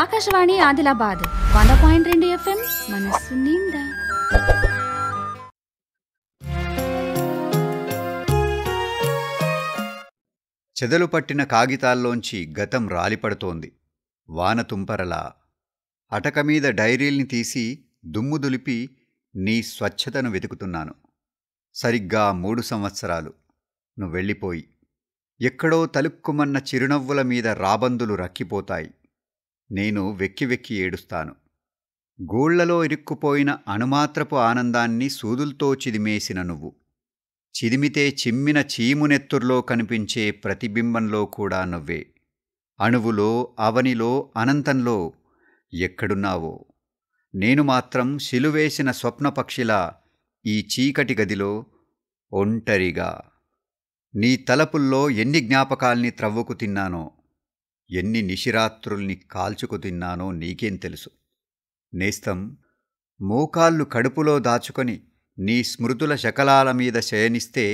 Akashvani Adilabad 100.2 FM మనసు నిండా. చెదలు పట్టిన కాగితాల్లోంచి గతం రాలిపడుతోంది వానతుంపరలా. అటకమీద డైరీల్ని తీసి దుమ్ము దులిపి నీ స్వచ్ఛతను వెతుకుతున్నాను. సరిగ్గా 3 సంవత్సరాలు నువ్వెళ్ళిపోయి ఎక్కడో తలుక్కుమన్న చిరునవ్వుల మీద రాబందులు రక్కిపోతాయి. నేను వెక్కి వెక్కి ఏడుస్తాను. గోళ్లలో ఇరుక్కుపోయిన అణుమాత్రపు ఆనందాన్ని సూదుల్తో చిదిమేసిన నువ్వు, చిదిమితే చిమ్మిన చీమునెత్తుర్లో కనిపించే ప్రతిబింబంలో కూడా నువ్వే. అణువులో, అవనిలో, అనంతంలో ఎక్కడున్నావో నేను మాత్రం శిలువేసిన స్వప్నపక్షిలా ఈ చీకటి గదిలో ఒంటరిగా. నీ తలపుల్లో ఎన్ని జ్ఞాపకాల్ని త్రవ్వుకు తిన్నానో, ఎన్ని నిశిరాత్రుల్ని కాల్చుకు తిన్నానో నీకేం తెలుసు. నేస్తం మోకాళ్ళు కడుపులో దాచుకొని నీ స్మృతుల శకలాల మీద శయనిస్తే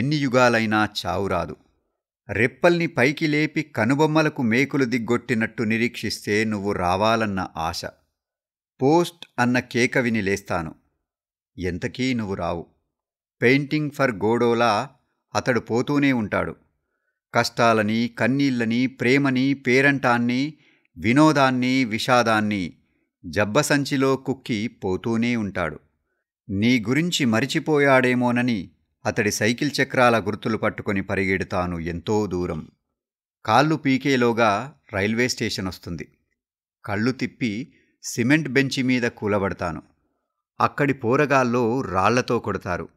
ఎన్ని యుగాలైనా చావురాదు. రెప్పల్ని పైకి లేపి కనుబొమ్మలకు మేకులు దిగ్గొట్టినట్టు నిరీక్షిస్తే నువ్వు రావాలన్న ఆశ. పోస్ట్ అన్న కేక విని లేస్తాను. ఎంతకీ నువ్వు రావు. పెయింటింగ్ ఫర్ గోడోలా అతడు పోతూనే ఉంటాడు. కష్టాలని, కన్నీళ్ళని, ప్రేమని, పేరంటాన్ని, వినోదాన్ని, విషాదాన్ని జబ్బసంచిలో కుక్కి పోతూనే ఉంటాడు. నీ గురించి మరిచిపోయాడేమోనని అతడి సైకిల్ చక్రాల గుర్తులు పట్టుకొని పరిగెడతాను ఎంతో దూరం. కాళ్ళు పీకేలోగా రైల్వే స్టేషన్ వస్తుంది. కళ్ళు తిప్పి సిమెంట్ బెంచి మీద కూలబడతాను. అక్కడి పోరగాల్లో రాళ్లతో కొడతారు.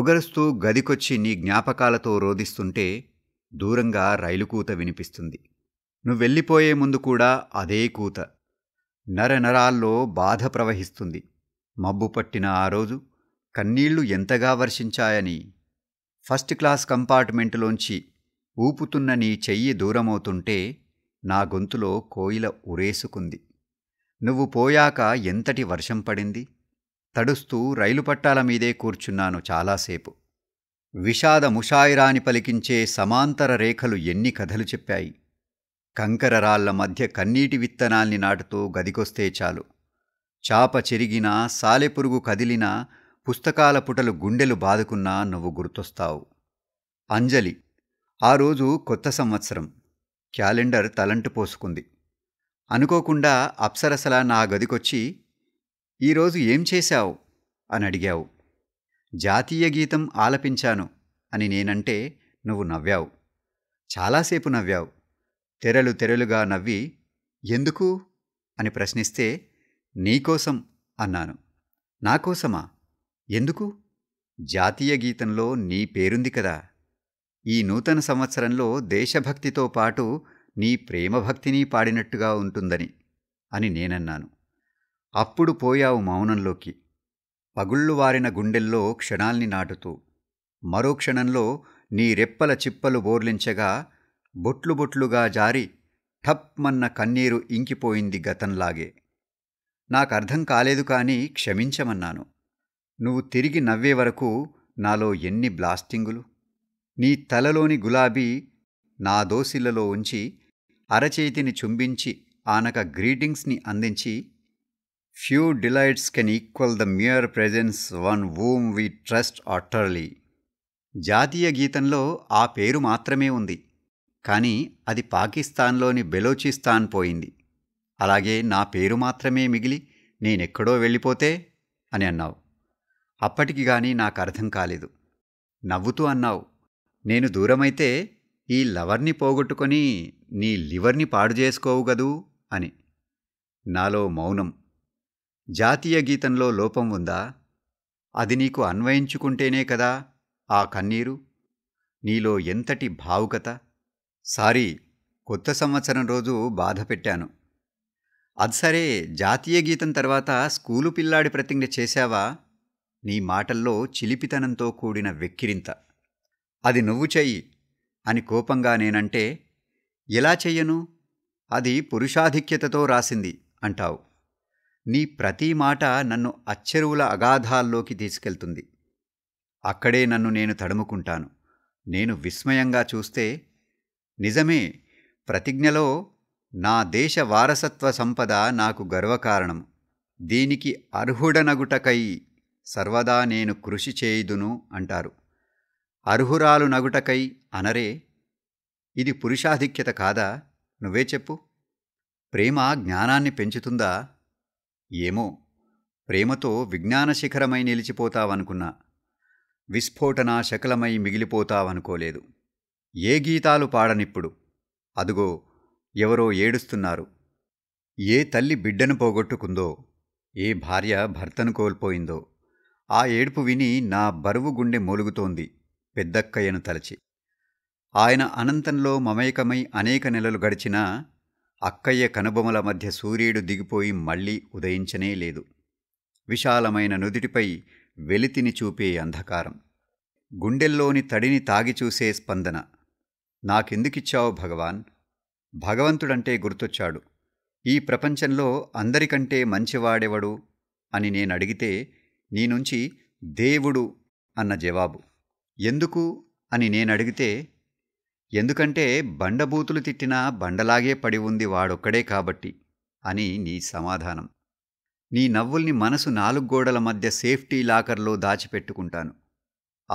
ఒగరుస్తూ గదికొచ్చి నీ జ్ఞాపకాలతో రోధిస్తుంటే దూరంగా రైలు కూత వినిపిస్తుంది. నువ్వెళ్ళిపోయే ముందు కూడా అదే కూత. నరనరాల్లో బాధ ప్రవహిస్తుంది. మబ్బు పట్టిన ఆ రోజు కన్నీళ్లు ఎంతగా వర్షించాయని. ఫస్ట్ క్లాస్ కంపార్ట్మెంటులోంచి ఊపుతున్న నీ చెయ్యి దూరమవుతుంటే నా గొంతులో కోయిల ఉరేసుకుంది. నువ్వు పోయాక ఎంతటి వర్షం పడింది. తడుస్తూ రైలు పట్టాల మీదే కూర్చున్నాను చాలాసేపు. విషాద ముషాయిరాని పలికించే సమాంతర రేఖలు ఎన్ని కథలు చెప్పాయి. కంకర రాళ్ల మధ్య కన్నీటి విత్తనాల్ని నాటుతూ గదికొస్తే చాలు. చాప చెరిగినా, సాలెపురుగు కదిలినా, పుస్తకాల పుటలు గుండెలు బాదుకున్నా నువ్వు గుర్తొస్తావు. అంజలి. ఆ రోజు కొత్త సంవత్సరం. క్యాలెండర్ తలంటు పోసుకుంది. అనుకోకుండా అప్సరసలా నా గదికొచ్చి ఈరోజు ఏం చేశావు అని అడిగావు. జాతీయ గీతం ఆలపించాను అని నేనంటే నువ్వు నవ్వావు. చాలాసేపు నవ్వావు. తెరలు తెరలుగా నవ్వి ఎందుకు అని ప్రశ్నిస్తే నీకోసం అన్నాను. నాకోసమా? ఎందుకు? జాతీయ గీతంలో నీ పేరుంది కదా. ఈ నూతన సంవత్సరంలో దేశభక్తితో పాటు నీ ప్రేమభక్తిని పాడినట్టుగా ఉంటుందని అని నేనన్నాను. అప్పుడు పోయావు మౌనంలోకి, పగుళ్ళు వారిన గుండెల్లో క్షణాల్ని నాటుతూ. మరో క్షణంలో నీ రెప్పల చిప్పలు బోర్లించగా బొట్లు బొట్లుగా జారి ఠప్మన్న కన్నీరు ఇంకిపోయింది గతంలాగే. నాకర్థం కాలేదు కానీ క్షమించమన్నాను. నువ్వు తిరిగి నవ్వే వరకు నాలో ఎన్ని బ్లాస్టింగులు. నీ తలలోని గులాబీ నా దోసిళ్లలో ఉంచి అరచేతిని చుంబించి ఆనక గ్రీటింగ్స్ని అందించి few delights can equal the mere presence one whom we trust utterly. జాతీయ గీతంలో ఆ పేరు మాత్రమే ఉంది కానీ అది పాకిస్తాన్లోని బెలోచిస్తాన్ పోయింది. అలాగే నా పేరు మాత్రమే మిగిలి నేనెక్కడో వెళ్ళిపోతే అని అన్నావు. అప్పటికి కానీ నాకు అర్థం కాలేదు. నవ్వుతూ అన్నావు, నేను దూరమైతే ఈ లవర్ని పోగొట్టుకొని నీ లివర్ని పాడు చేసుకోవు గదూ అని. నాలో మౌనం. జాతీయ గీతంలో లోపం ఉందా? అది నీకు అన్వయించుకుంటేనే కదా ఆ కన్నీరు. నీలో ఎంతటి భావుకత. సారీ, కొత్త సంవత్సరం రోజు బాధ పెట్టాను. అది సరే, జాతీయ గీతం తర్వాత స్కూలు పిల్లాడి ప్రతిజ్ఞ చేశావా? నీ మాటల్లో చిలిపితనంతో కూడిన వెక్కిరింత. అది నువ్వు చెయ్యి అని కోపంగా నేనంటే ఎలా చెయ్యను, అది పురుషాధిక్యతతో రాసింది అంటావు. నీ ప్రతి మాట నన్ను అచ్చెరువుల అగాధాల్లోకి తీసుకెళ్తుంది. అక్కడే నన్ను నేను తడుముకుంటాను. నేను విస్మయంగా చూస్తే నిజమే, ప్రతిజ్ఞలో నా దేశ వారసత్వ సంపద నాకు గర్వకారణము. దీనికి అర్హుడనగుటకై సర్వదా నేను కృషి చేయుదును అంటారు. అర్హురాలు నగుటకై అనరే. ఇది పురుషాధిక్యత కాదా? నువ్వే చెప్పు. ప్రేమ జ్ఞానాన్ని పెంచుతుందా? ఏమో, ప్రేమతో విజ్ఞానశిఖరమై నిలిచిపోతావనుకున్నా, విస్ఫోటనా శకలమై మిగిలిపోతావనుకోలేదు. ఏ గీతాలు పాడనిప్పుడు. అదుగో ఎవరో ఏడుస్తున్నారు. ఏ తల్లి బిడ్డను పోగొట్టుకుందో, ఏ భార్య భర్తను కోల్పోయిందో, ఆ ఏడుపు విని నా బరువు గుండె మూలుగుతోంది పెద్దక్కయ్యను తలచి. ఆయన అనంతంలో మమేకమై అనేక నెలలు గడిచినా అక్కయ్య కనుబొమల మధ్య సూర్యుడు దిగిపోయి మళ్ళీ ఉదయించనే లేదు. విశాలమైన నుదిటిపై వెలితిని చూపే అంధకారం, గుండెల్లోని తడిని తాగిచూసే స్పందన. నాకెందుకిచ్చావు భగవాన్? భగవంతుడంటే గుర్తొచ్చాడు. ఈ ప్రపంచంలో అందరికంటే మంచివాడెవడు అని నేనడిగితే నీ నుంచి దేవుడు అన్న జవాబు. ఎందుకు అని నేనడిగితే ఎందుకంటే బండబూతులు తిట్టినా బండలాగే పడి ఉంది వాడొక్కడే కాబట్టి అని నీ సమాధానం. నీ నవ్వుల్ని మనసు నాలుగు గోడల మధ్య సేఫ్టీ లాకర్లో దాచిపెట్టుకుంటాను.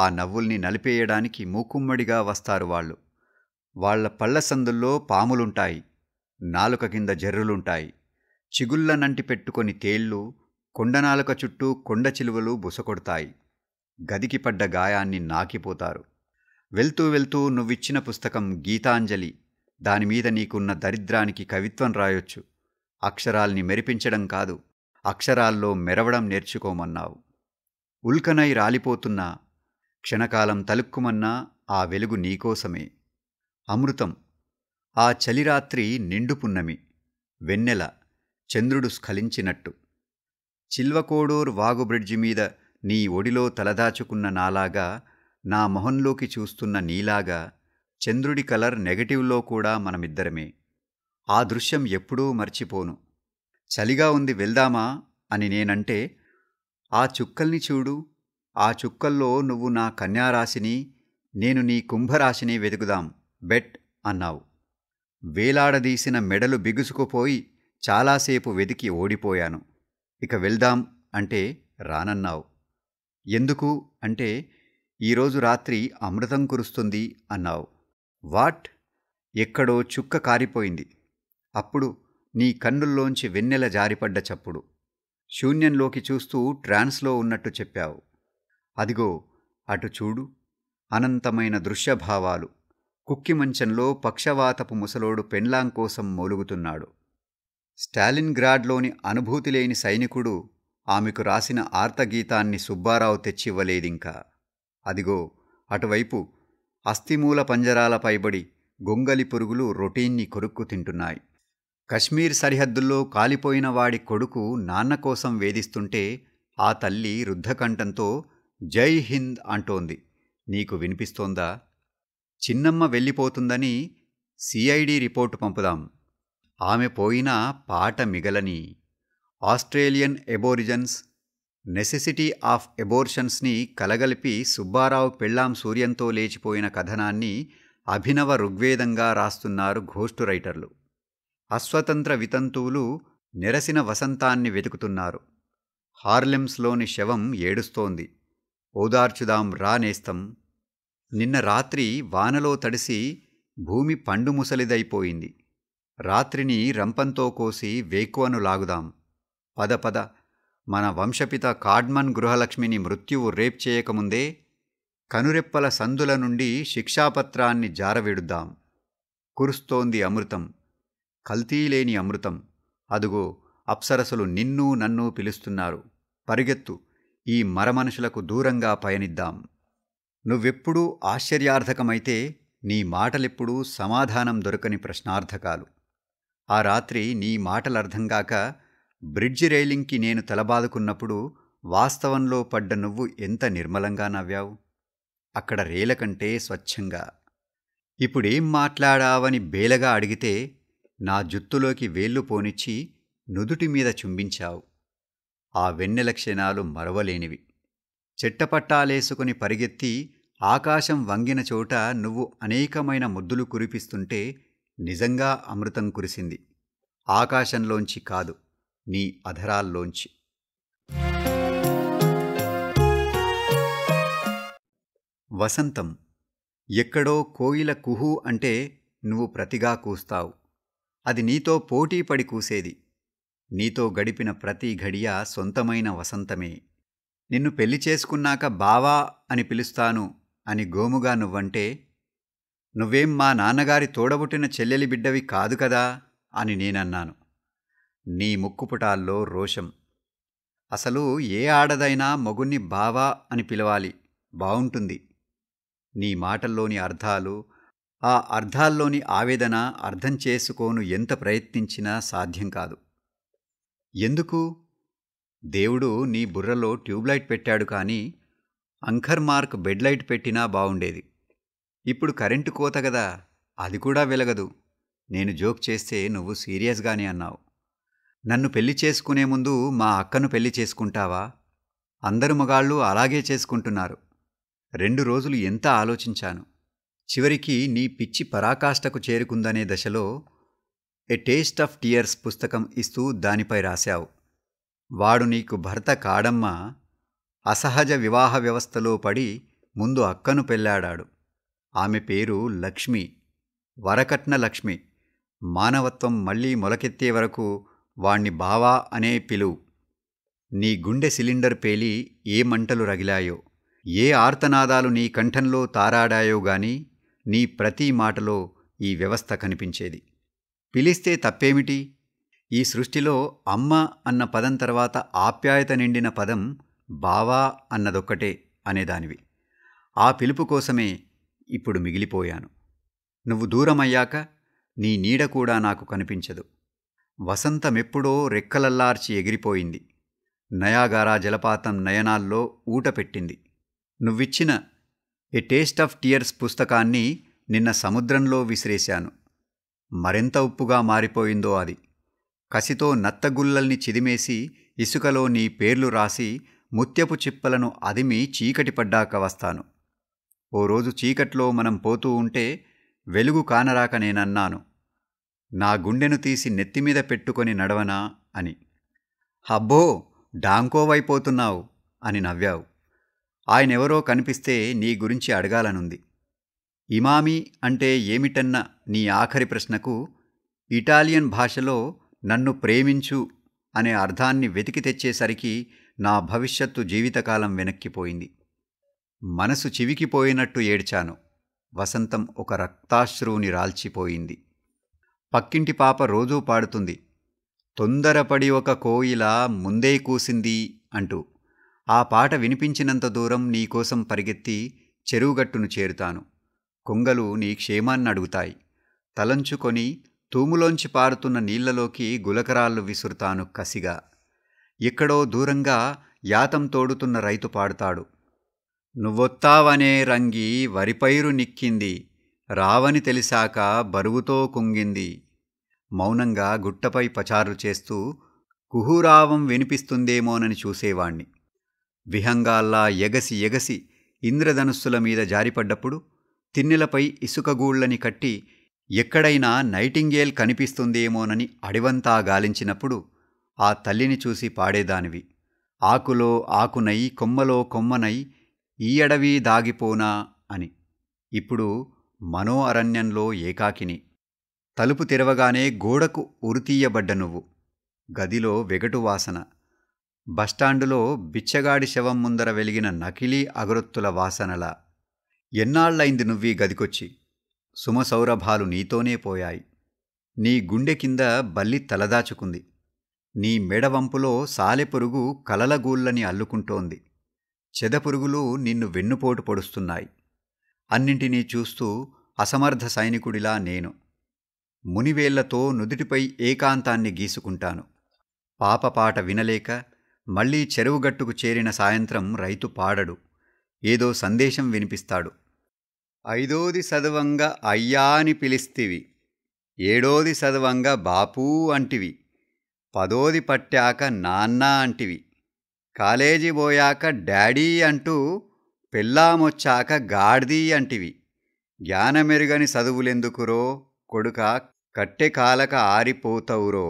ఆ నవ్వుల్ని నలిపేయడానికి మూకుమ్మడిగా వస్తారు వాళ్ళు. వాళ్ల పళ్ళ సందుల్లో పాములుంటాయి, నాలుక కింద జర్రులుంటాయి, చిగుళ్ళనంటి పెట్టుకొని తేళ్ళు, కొండనాలుక చుట్టూ కొండ చిలువలు బుసకొడతాయి. గదికి పడ్డ గాయాన్ని నాకిపోతారు. వెళ్తూ వెళ్తూ నువ్విచ్చిన పుస్తకం గీతాంజలి, దానిమీద నీకున్న దరిద్రానికి కవిత్వం రాయొచ్చు. అక్షరాల్ని మెరిపించడం కాదు, అక్షరాల్లో మెరవడం నేర్చుకోమన్నావు. ఉల్కనై రాలిపోతున్నా, క్షణకాలం తలుక్కుమన్నా ఆ వెలుగు నీకోసమే అమృతం. ఆ చలిరాత్రి నిండుపున్నమి, వెన్నెల, చంద్రుడు స్ఖలించినట్టు. చిల్వకోడూరు వాగుబ్రిడ్జి మీద నీ ఒడిలో తలదాచుకున్న నాలాగా, నా మొహంలోకి చూస్తున్న నీలాగా, చంద్రుడి కలర్ నెగటివ్లో కూడా మనమిద్దరమే. ఆ దృశ్యం ఎప్పుడూ మర్చిపోను. చలిగా ఉంది వెళ్దామా అని నేనంటే, ఆ చుక్కల్ని చూడు, ఆ చుక్కల్లో నువ్వు నా కన్యారాశిని, నేను నీ కుంభరాశిని వెతుకుదాం బెట్ అన్నావు. వేలాడదీసిన మెడలు బిగుసుకుపోయి చాలాసేపు వెతికి ఓడిపోయాను. ఇక వెళ్దాం అంటే రానన్నావు. ఎందుకు అంటే ఈరోజు రాత్రి అమృతం కురుస్తుంది అన్నావు. వాట్? ఎక్కడో చుక్క కారిపోయింది. అప్పుడు నీ కన్నుల్లోంచి వెన్నెల జారిపడ్డ చప్పుడు. శూన్యంలోకి చూస్తూ ట్రాన్స్లో ఉన్నట్టు చెప్పావు. అదిగో అటు చూడు. అనంతమైన దృశ్యభావాలు. కుక్కిమంచంలో పక్షవాతపు ముసలోడు పెన్లాం కోసం మూలుగుతున్నాడు. స్టాలిన్గ్రాడ్లోని అనుభూతిలేని సైనికుడు ఆమెకు రాసిన ఆర్తగీతాన్ని సుబ్బారావు తెచ్చివ్వలేదింకా. అదిగో అటువైపు అస్థిమూల పంజరాల పైబడి గొంగలి పురుగులు రొటీన్ని కొరుక్కు తింటున్నాయి. కశ్మీర్ సరిహద్దుల్లో కాలిపోయిన వాడి కొడుకు నాన్న కోసం వేధిస్తుంటే ఆ తల్లి రుద్ధకంఠంతో జై హింద్ అంటోంది. నీకు వినిపిస్తోందా? చిన్నమ్మ వెళ్ళిపోతుందని సిఐడి రిపోర్టు పంపుదాం. ఆమె పోయినా పాట మిగలని. ఆస్ట్రేలియన్ ఎబోరిజన్స్ నెసెసిటీ ఆఫ్ ఎబోర్షన్స్ని కలగలిపి సుబ్బారావు పెళ్ళాం సూర్యంతో లేచిపోయిన కథనాన్ని అభినవ ఋగ్వేదంగా రాస్తున్నారు ఘోస్టు రైటర్లు. అస్వతంత్ర వితంతువులు నెరసిన వసంతాన్ని వెతుకుతున్నారు. హార్లెమ్స్లోని శవం ఏడుస్తోంది. ఓదార్చుదాం రానేస్తం. నిన్న రాత్రి వానలో తడిసి భూమి పండు ముసలిదైపోయింది. రాత్రిని రంపంతో కోసి వేకువను లాగుదాం. పద పద, మన వంశపిత కార్డ్మన్ గృహలక్ష్మిని మృత్యువు రేప్ చేయకముందే కనురెప్పల సందుల నుండి శిక్షాపత్రాన్ని జారవిడుద్దాం. కురుస్తోంది అమృతం, కల్తీలేని అమృతం. అదుగో అప్సరసులు నిన్ను నన్ను పిలుస్తున్నారు. పరిగెత్తు, ఈ మరమనుషులకు దూరంగా పయనిద్దాం. నువ్వెప్పుడూ ఆశ్చర్యార్థకమైతే నీ మాటలెప్పుడూ సమాధానం దొరకని ప్రశ్నార్థకాలు. ఆ రాత్రి నీ మాటలర్థంగాక బ్రిడ్జి రైలింగ్కి నేను తలబాదుకున్నప్పుడు వాస్తవంలో పడ్డ నువ్వు ఎంత నిర్మలంగా నవ్వావు, అక్కడ రేల కంటే స్వచ్ఛంగా. ఇప్పుడేం మాట్లాడావని బేలగా అడిగితే నా జుత్తులోకి వేళ్ళు పోనిచ్చి నుదుటిమీద చుంబించావు. ఆ వెన్నెల క్షణాలు మరవలేనివి. చెట్టపట్టాలేసుకుని పరిగెత్తి ఆకాశం వంగిన చోట నువ్వు అనేకమైన ముద్దులు కురిపిస్తుంటే నిజంగా అమృతం కురిసింది, ఆకాశంలోంచి కాదు, నీ అధరాల్లోంచి. వసంతం. ఎక్కడో కోయిల కుహూ అంటే నువ్వు ప్రతిగా కూస్తావు. అది నీతో పోటీపడి కూసేది. నీతో గడిపిన ప్రతి ఘడియ సొంతమైన వసంతమే. నిన్ను పెళ్లి చేసుకున్నాక బావా అని పిలుస్తాను అని గోముగా నువ్వంటే, నువ్వేం మా నాన్నగారి తోడబుట్టిన చెల్లెలి బిడ్డవి కాదు కదా అని నేనన్నాను. నీ ముక్కుపుటాల్లో రోషం. అసలు ఏ ఆడదైనా మొగుణ్ణి బావా అని పిలవాలి, బావుంటుంది. నీ మాటల్లోని అర్థాలు, ఆ అర్థాల్లోని ఆవేదన అర్థం చేసుకోను ఎంత ప్రయత్నించినా సాధ్యం కాదు. ఎందుకు? దేవుడు నీ బుర్రలో ట్యూబ్లైట్ పెట్టాడు, కానీ అంకర్మార్క్ బెడ్లైట్ పెట్టినా బావుండేది. ఇప్పుడు కరెంటు కోత కదా, అది కూడా వెలగదు. నేను జోక్ చేస్తే నువ్వు సీరియస్గానే అన్నావు, నన్ను పెళ్లి చేసుకునే ముందు మా అక్కను పెళ్లి చేసుకుంటావా? అందరు మగాళ్ళు అలాగే చేసుకుంటున్నారు. 2 రోజులు ఎంత ఆలోచించాను. చివరికి నీ పిచ్చి పరాకాష్ఠకు చేరుకుందనే దశలో ఎ టేస్ట్ ఆఫ్ టియర్స్ పుస్తకం ఇస్తూ దానిపై రాశావు, వాడు నీకు భర్త కాడమ్మా, అసహజ వివాహ వ్యవస్థలో పడి ముందు అక్కను పెళ్ళాడాడు. ఆమె పేరు లక్ష్మి, వరకట్న లక్ష్మి. మానవత్వం మళ్ళీ మొలకెత్తే వరకు వాణ్ణి బావా అనే పిలువు. నీ గుండె సిలిండర్ పేలి ఏ మంటలు రగిలాయో, ఏ ఆర్తనాదాలు నీ కంఠంలో తారాడాయో గాని నీ ప్రతి మాటలో ఈ వ్యవస్థ కనిపించేది. పిలిస్తే తప్పేమిటి? ఈ సృష్టిలో అమ్మ అన్న పదం తర్వాత ఆప్యాయత నిండిన పదం బావా అన్నదొక్కటే అనేదానివి. ఆ పిలుపు కోసమే ఇప్పుడు మిగిలిపోయాను. నువ్వు దూరమయ్యాక నీ నీడ కూడా నాకు కనిపించదు. వసంతమెప్పుడో రెక్కలల్లార్చి ఎగిరిపోయింది. నయాగారా జలపాతం నయనాల్లో ఊట పెట్టింది. నువ్విచ్చిన ఎ టేస్ట్ ఆఫ్ టియర్స్ పుస్తకాన్ని నిన్న సముద్రంలో విసిరేశాను. మరెంత ఉప్పుగా మారిపోయిందో అది. కసితో నత్తగుల్లల్ని చిదిమేసి ఇసుకలో నీ పేర్లు రాసి ముత్యపు చిప్పలను అదిమి చీకటి పడ్డాక వస్తాను. ఓ రోజు చీకట్లో మనం పోతూ ఉంటే వెలుగు కానరాక నేనన్నాను, నా గుండెను తీసి నెత్తిమీద పెట్టుకొని నడవనా అని. హబ్బో డాంకోవైపోతున్నావు అని నవ్వావు. ఆయనెవరో కనిపిస్తే నీ గురించి అడగాలనుంది. ఇమామి అంటే ఏమిటన్న నీ ఆఖరి ప్రశ్నకు ఇటాలియన్ భాషలో నన్ను ప్రేమించు అనే అర్థాన్ని వెతికి తెచ్చేసరికి నా భవిష్యత్తు జీవితకాలం వెనక్కిపోయింది. మనసు చివికిపోయినట్టు ఏడ్చాను. వసంతం ఒక రక్తాశ్రువుని రాల్చిపోయింది. పక్కింటి పాప రోజూ పాడుతుంది, తొందరపడి ఒక కోయిల ముందే కూసింది అంటూ. ఆ పాట వినిపించినంత దూరం నీకోసం పరిగెత్తి చెరువుగట్టును చేరుతాను. కొంగలు నీ క్షేమాన్ని అడుగుతాయి. తలంచుకొని తూములోంచి పారుతున్న నీళ్లలోకి గులకరాళ్ళు విసురుతాను కసిగా. ఎక్కడో దూరంగా యాతం తోడుతున్న రైతు పాడుతాడు, నువ్వొత్తావనే రంగి వరిపైరు నిక్కింది, రావని తెలిసాక బరువుతో కుంగింది. మౌనంగా గుట్టపై పచారు చేస్తూ కుహూరావం వినిపిస్తుందేమోనని చూసేవాణ్ణి. విహంగాల్లా ఎగసి ఎగసి ఇంద్రధనుస్సుల మీద జారిపడ్డప్పుడు తిన్నెలపై ఇసుకగూళ్ళని కట్టి ఎక్కడైనా నైటింగేల్ కనిపిస్తుందేమోనని అడివంతా గాలించినప్పుడు ఆ తల్లిని చూసి పాడేదానివి, ఆకులో ఆకునై కొమ్మలో కొమ్మనై ఈ అడవి దాగిపోనా అని. ఇప్పుడు మనో అరణ్యంలో ఏకాకిని. తలుపు తెరవగానే గోడకు ఉరితీయబడ్డ నువ్వు. గదిలో వెగటు వాసన. బస్టాండులో బిచ్చగాడి శవం ముందర వెలిగిన నకిలీ అగరొత్తుల వాసనలా. ఎన్నాళ్లైంది నువ్వీ గదికొచ్చి? సుమసౌరభాలు నీతోనే పోయాయి. నీ గుండె కింద బల్లి తలదాచుకుంది. నీ మెడవంపులో సాలెపురుగు కలలగూళ్ళని అల్లుకుంటోంది. చెదపురుగులు నిన్ను వెన్నుపోటు పొడుస్తున్నాయి. అన్నింటినీ చూస్తూ అసమర్థ సైనికుడిలా నేను మునివేళ్లతో నుదుటిపై ఏకాంతాన్ని గీసుకుంటాను. పాపపాట వినలేక మళ్లీ చెరువుగట్టుకు చేరిన సాయంత్రం రైతు పాడడు, ఏదో సందేశం వినిపిస్తాడు. 5వ సదవంగా అయ్యా అని పిలిస్తివి, 7వ సదవంగా బాపూ అంటివి, 10వ పట్టాక నాన్న అంటివి, కాలేజీ పోయాక డాడీ అంటూ, పెళ్ళామొచ్చాక గాడిది అంటివి. జ్ఞానమెరుగని చదువులెందుకురో కొడుకా, కట్టెకాలక ఆరిపోతవురో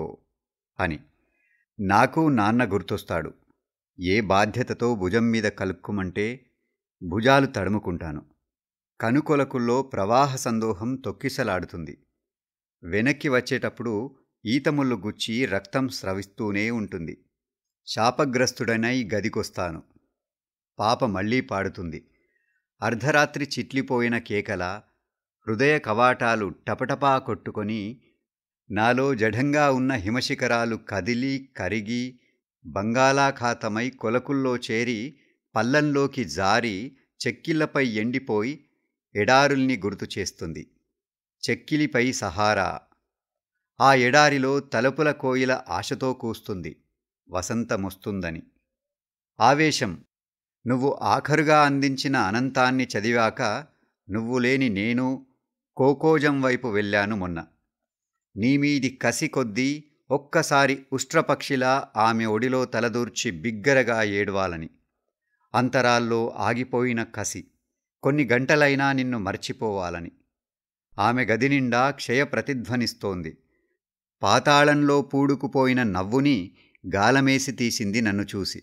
అని. నాకు నాన్న గుర్తొస్తాడు. ఏ బాధ్యతతో భుజం మీద కలుక్కుమంటే భుజాలు తడుముకుంటాను. కనుకొలకుల్లో ప్రవాహ సందోహం తొక్కిసలాడుతుంది. వెనక్కి వచ్చేటప్పుడు ఈతముళ్ళు గుచ్చి రక్తం స్రవిస్తూనే ఉంటుంది. శాపగ్రస్తుడనై గదికొస్తాను. పాప మళ్ళీ పాడుతుంది. అర్ధరాత్రి చిట్లిపోయిన కేకల హృదయ కవాటాలు టపటపా కొట్టుకొని నాలో జఢంగా ఉన్న హిమశిఖరాలు కదిలి కరిగి బంగాళాఖాతమై కొలకుల్లో చేరి పల్లంలోకి జారి చెక్కిళ్లపై ఎండిపోయి ఎడారుల్ని గుర్తుచేస్తుంది. చెక్కిలిపై సహారా. ఆ ఎడారిలో తలుపుల కోయిల ఆశతో కూస్తుంది వసంతమొస్తుందని. ఆవేశం. నువ్వు ఆఖరుగా అందించిన అనంతాన్ని చదివాక నువ్వు లేని నేను కోకోజం వైపు వెళ్ళాను. మొన్న నీమీది కసి కొద్దీ ఒక్కసారి ఉష్ట్రపక్షిలా ఆమె ఒడిలో తలదూర్చి బిగ్గరగా ఏడవాలని. అంతరాల్లో ఆగిపోయిన కసి. కొన్ని గంటలైనా నిన్ను మర్చిపోవాలని. ఆమె గది నిండా క్షయ ప్రతిధ్వనిస్తోంది. పాతాళంలో పూడుకుపోయిన నవ్వుని గాలమేసి తీసింది నన్ను చూసి.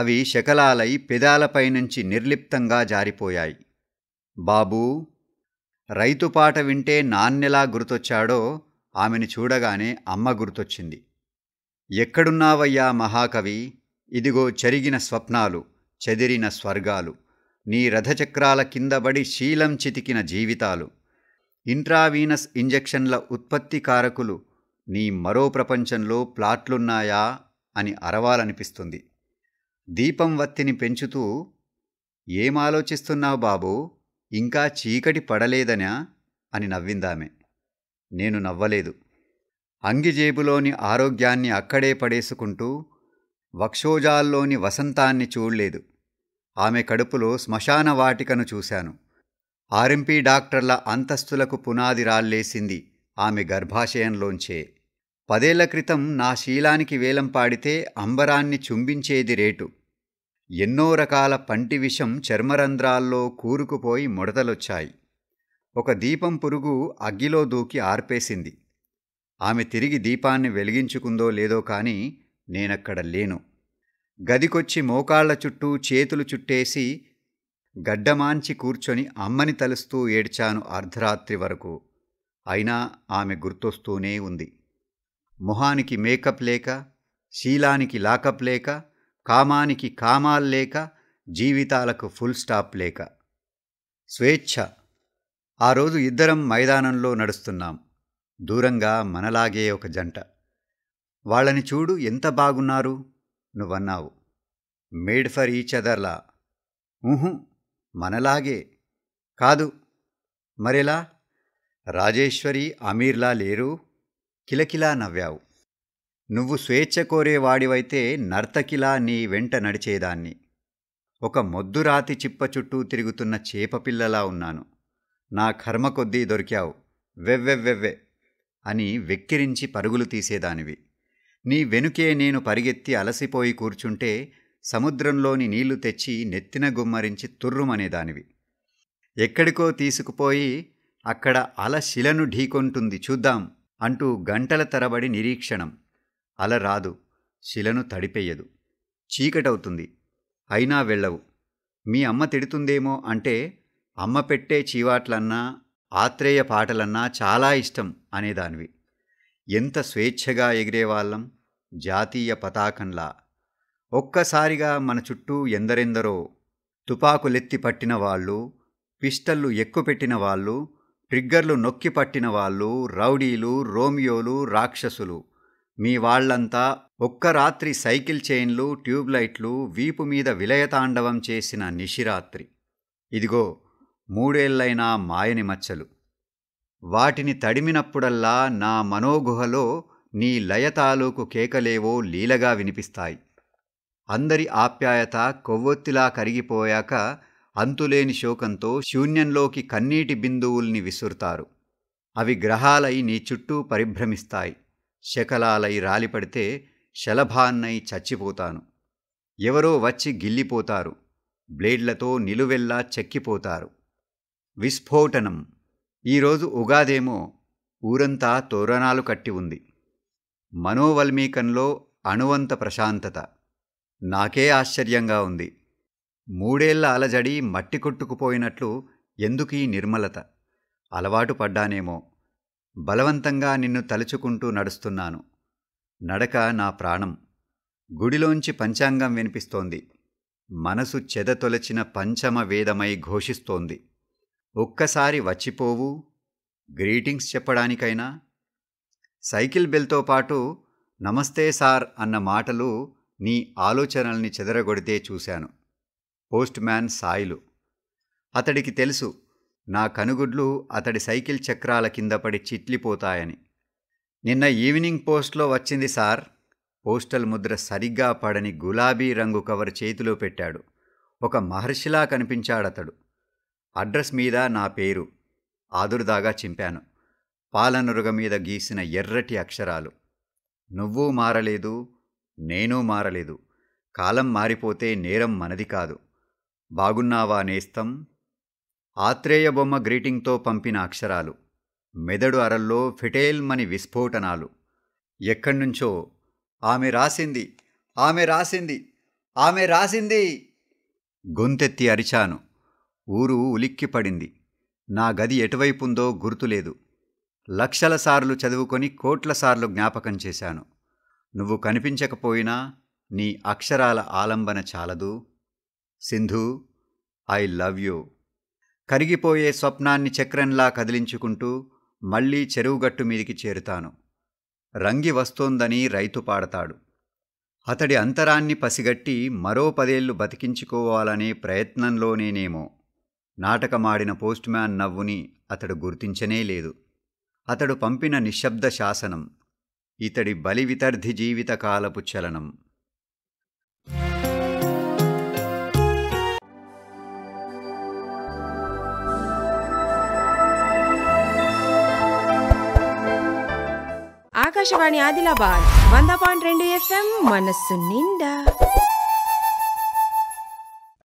అవి శకలాలై పెదాలపైనుంచి నిర్లిప్తంగా జారిపోయాయి. బాబూ. రైతుపాట వింటే నాన్నెలా గుర్తొచ్చాడో ఆమెను చూడగానే అమ్మ గుర్తొచ్చింది. ఎక్కడున్నావయ్యా మహాకవి? ఇదిగో చెరిగిన స్వప్నాలు, చెదిరిన స్వర్గాలు, నీ రథచక్రాల కిందబడి శీలం చితికిన జీవితాలు, ఇంట్రావీనస్ ఇంజెక్షన్ల ఉత్పత్తి కారకులు. నీ మరో ప్రపంచంలో ప్లాట్లున్నాయా అని అరవాలనిపిస్తుంది. దీపం వత్తిని పెంచుతూ, ఏమాలోచిస్తున్నావు బాబూ? ఇంకా చీకటి పడలేదనా అని నవ్విందామె. నేను నవ్వలేదు. అంగిజేబులోని ఆరోగ్యాన్ని అక్కడే పడేసుకుంటూ వక్షోజాల్లోని వసంతాన్ని చూడలేదు. ఆమె కడుపులో శ్మశాన వాటికను చూశాను. ఆర్ఎంపీ డాక్టర్ల అంతస్తులకు పునాది రాళ్ళేసింది ఆమె గర్భాశయంలోంచే. 10 ఏళ్ల క్రితం నా శీలానికి వేలం పాడితే అంబరాన్ని చుంబించేది రేటు. ఎన్నో రకాల పంటి విషం చర్మరంధ్రాల్లో కూరుకుపోయి ముడతలొచ్చాయి. ఒక దీపం పురుగు అగ్గిలో దూకి ఆర్పేసింది. ఆమె తిరిగి దీపాన్ని వెలిగించుకుందో లేదో కానీ నేనక్కడ లేను. గదికొచ్చి మోకాళ్ల చుట్టూ చేతులు చుట్టేసి గడ్డమాంచి కూర్చొని అమ్మని తలుస్తూ ఏడ్చాను అర్ధరాత్రి వరకు. అయినా ఆమె గుర్తొస్తూనే ఉంది. మొహానికి మేకప్ లేక, శీలానికి లాకప్ లేక, కామానికి కామాల్లేక, జీవితాలకు ఫుల్ స్టాప్ లేక. స్వేచ్ఛ. ఆ రోజు ఇద్దరం మైదానంలో నడుస్తున్నాం. దూరంగా మనలాగే ఒక జంట. వాళ్ళని చూడు ఎంత బాగున్నారు నువ్వన్నావు. మేడ్ ఫర్ ఈచ్ అదర్లా. ఊహు, మనలాగే కాదు, మరెలా? రాజేశ్వరి అమీర్లా లేరు. కిలకిలా నవ్వావు. నువ్వు స్వేచ్ఛ కోరేవాడివైతే నర్తకిలా నీ వెంట నడిచేదాన్ని. ఒక మొద్దురాతి చిప్ప చుట్టూ తిరుగుతున్న చేపపిల్లలా ఉన్నాను. నా కర్మ కొద్దీ దొరికావు. వెవ్వెవ్వెవ్వె అని వెక్కిరించి పరుగులు తీసేదానివి. నీ వెనుకే నేను పరిగెత్తి అలసిపోయి కూర్చుంటే సముద్రంలోని నీళ్లు తెచ్చి నెత్తిన గుమ్మరించి తుర్రుమనేదానివి. ఎక్కడికో తీసుకుపోయి అక్కడ అల శిలను ఢీకొంటుంది చూద్దాం అంటూ గంటల తరబడి నిరీక్షణం. అల రాదు, శిలను తడిపెయ్యదు. చీకటవుతుంది, అయినా వెళ్ళవు. మీ అమ్మ తిడుతుందేమో అంటే అమ్మ పెట్టే చీవాట్లన్నా ఆత్రేయ పాటలన్నా చాలా ఇష్టం అనేదానివి. ఎంత స్వేచ్ఛగా ఎగిరేవాళ్ళం జాతీయ పతాకంలా. ఒక్కసారిగా మన చుట్టూ ఎందరెందరో తుపాకులెత్తి పట్టిన వాళ్ళు, పిస్టళ్ళు ఎక్కుపెట్టిన వాళ్ళు, ట్రిగ్గర్లు నొక్కి పట్టిన వాళ్ళు, రౌడీలు, రోమియోలు, రాక్షసులు. మీ వాళ్ళంతా ఒక్క రాత్రి సైకిల్ చైన్లు, ట్యూబ్లైట్లు వీపు మీద విలయతాండవం చేసిన నిశిరాత్రి. ఇదిగో 3 ఏళ్లైనా మాయని మచ్చలు. వాటిని తడిమినప్పుడల్లా నా మనోగుహలో నీ లయ తాలూకు కేకలేవో లీలగా వినిపిస్తాయి. అందరి ఆప్యాయత కొవ్వొత్తిలా కరిగిపోయాక అంతులేని శోకంతో శూన్యంలోకి కన్నీటి బిందువుల్ని విసురుతారు. అవి గ్రహాలై నీ చుట్టూ పరిభ్రమిస్తాయి. శకలాలై రాలిపడితే శలభాన్నై చచ్చిపోతాను. ఎవరో వచ్చి గిల్లిపోతారు. బ్లేడ్లతో నిలువెల్లా చెక్కిపోతారు. విస్ఫోటనం. ఈరోజు ఉగాదేమో ఊరంతా తోరణాలు కట్టి ఉంది. మనోవల్మీకంలో అణువంత ప్రశాంతత. నాకే ఆశ్చర్యంగా ఉంది. 3 ఏళ్ల అలజడి మట్టి కొట్టుకుపోయినట్లు ఎందుకీ నిర్మలత? అలవాటు పడ్డానేమో. బలవంతంగా నిన్ను తలుచుకుంటూ నడుస్తున్నాను. నడక నా ప్రాణం. గుడిలోంచి పంచాంగం వినిపిస్తోంది. మనసు చెదతొలచిన పంచమ వేదమై ఘోషిస్తోంది. ఒక్కసారి వచ్చిపోవు, గ్రీటింగ్స్ చెప్పడానికైనా. సైకిల్ బెల్తో పాటు నమస్తే సార్ అన్న మాటలు నీ ఆలోచనల్ని చెదరగొడితే చూశాను. Postman Sailu. అతడికి తెలుసు నా కనుగుడ్లు అతడి సైకిల్ చక్రాల కింద పడి చిట్లిపోతాయని. నిన్న ఈవినింగ్ పోస్ట్లో వచ్చింది సార్. పోస్టల్ ముద్ర సరిగ్గా పడని గులాబీ రంగు కవర్ చేతిలో పెట్టాడు. ఒక మహర్షిలా కనిపించాడతడు. అడ్రస్ మీద నా పేరు ఆదురుదాగా చింపాను. పాలనురుగ మీద గీసిన ఎర్రటి అక్షరాలు. నువ్వు మారలేదు, నేను మారలేదు. కాలం మారిపోతే నేరం మనది కాదు. బాగున్నావా నేస్తం, ఆత్రేయ బొమ్మ గ్రీటింగ్తో పంపిన అక్షరాలు. మెదడు అరల్లో ఫిటేల్మని విస్ఫోటనాలు. ఎక్కడ్నుంచో ఆమె రాసింది, ఆమె రాసింది, ఆమె రాసింది గొంతెత్తి అరిచాను. ఊరు ఉలిక్కిపడింది. నా గది ఎటువైపుందో గుర్తులేదు. 1,00,000 సార్లు చదువుకొని 1,00,00,000 సార్లు జ్ఞాపకం చేశాను. నువ్వు కనిపించకపోయినా నీ అక్షరాల ఆలంబన చాలదు. Sindhu, I love you. కరిగిపోయే స్వప్నాన్ని చక్రంలా కదిలించుకుంటూ మళ్లీ చెరువుగట్టు మీదికి చేరుతాను. రంగి వస్తోందని రైతు పాడతాడు. అతడి అంతరాన్ని పసిగట్టి మరో 10 ఏళ్లు బతికించుకోవాలనే ప్రయత్నంలోనేనేమో. నాటకమాడిన పోస్ట్ మ్యాన్ నవ్వుని అతడు గుర్తించనే లేదు. అతడు పంపిన నిశ్శబ్ద శాసనం, ఇతడి బలివితర్ధి జీవితకాలపు చలనం. ఆకాశవాణి ఆదిలాబాద్ 100.2 FM మనస్సు నిండా.